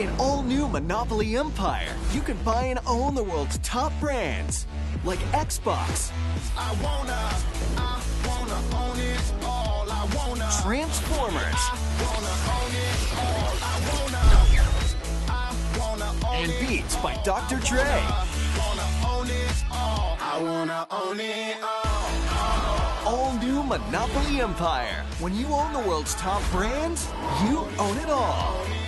In all-new Monopoly Empire, you can buy and own the world's top brands, like Xbox. I wanna own it all. I wanna. Transformers. And Beats by Dr. Dre. I wanna own it all. All-new Monopoly Empire. When you own the world's top brands, you own it all.